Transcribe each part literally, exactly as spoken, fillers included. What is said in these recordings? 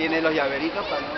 tiene los llaveritos para no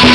We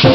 We'll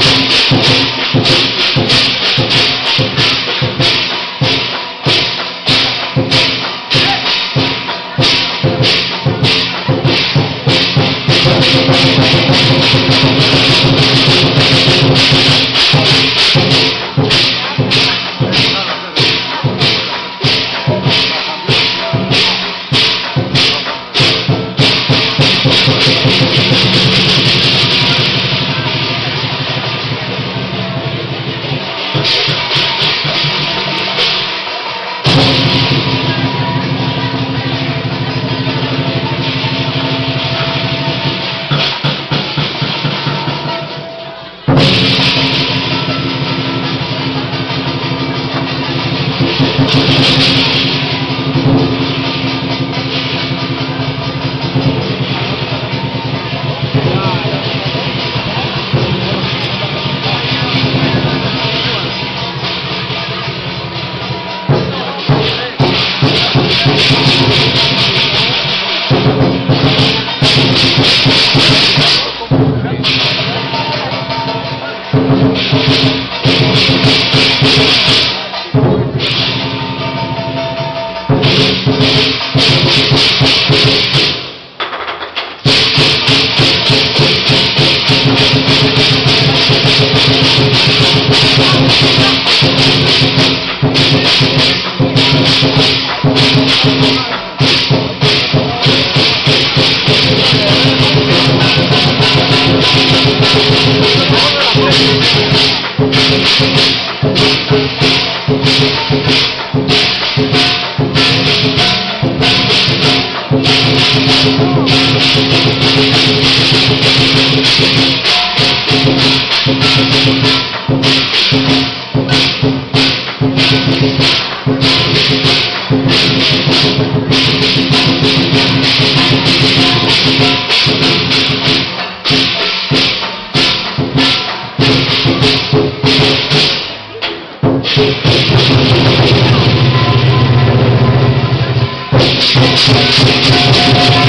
be right back.